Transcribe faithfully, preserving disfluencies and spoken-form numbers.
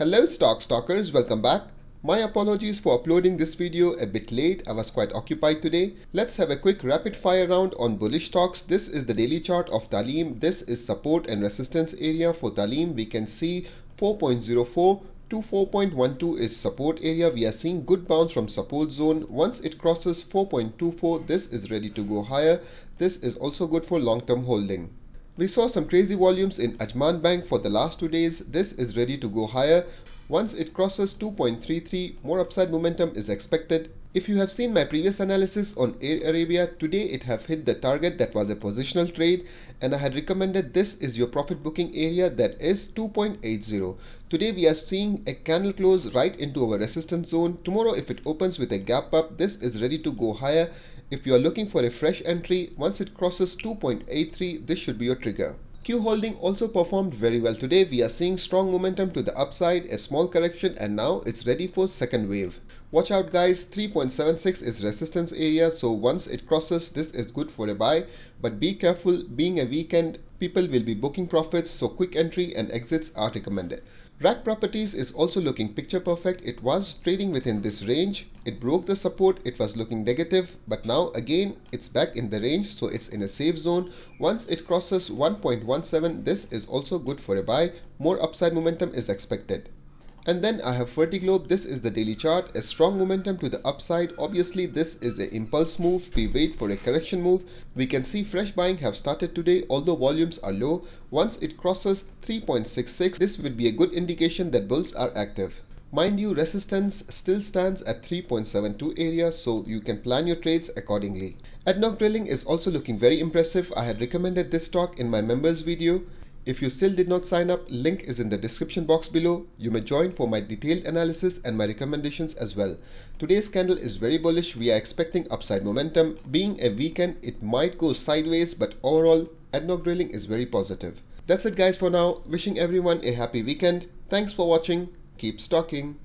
Hello stock stalkers, welcome back. My apologies for uploading this video a bit late, I was quite occupied today. Let's have a quick rapid fire round on bullish stocks. This is the daily chart of Talim. This is support and resistance area for Talim. We can see four point zero four to four point one two is support area. We are seeing good bounce from support zone. Once it crosses four point two four, this is ready to go higher. This is also good for long-term holding. We saw some crazy volumes in Ajman Bank for the last two days. This is ready to go higher. Once it crosses two point three three, more upside momentum is expected. If you have seen my previous analysis on Air Arabia, today it have hit the target that was a positional trade, and I had recommended this is your profit booking area, that is two point eight zero. Today we are seeing a candle close right into our resistance zone. Tomorrow if it opens with a gap up, this is ready to go higher. If you are looking for a fresh entry, once it crosses two point eight three, this should be your trigger. QHolding also performed very well today. We are seeing strong momentum to the upside, a small correction, and now it's ready for second wave. Watch out guys, three point seven six is resistance area, so once it crosses, this is good for a buy. But be careful, being a weekend, people will be booking profits, so quick entry and exits are recommended. R A K Properties is also looking picture perfect. It was trading within this range. It broke the support. It was looking negative, but now again, it's back in the range, so it's in a safe zone. Once it crosses one point one seven, this is also good for a buy. More upside momentum is expected. And then I have Fertiglobe. This is the daily chart. A strong momentum to the upside. Obviously, this is an impulse move. We wait for a correction move. We can see fresh buying have started today, although volumes are low. Once it crosses three point six six, this would be a good indication that bulls are active. Mind you, resistance still stands at three point seven two area, so you can plan your trades accordingly. Adnoc drilling is also looking very impressive. I had recommended this stock in my members video. If you still did not sign up, link is in the description box below. You may join for my detailed analysis and my recommendations as well. Today's candle is very bullish. We are expecting upside momentum. Being a weekend, it might go sideways, but overall, Adnoc drilling is very positive. That's it guys for now. Wishing everyone a happy weekend. Thanks for watching. Keep stocking.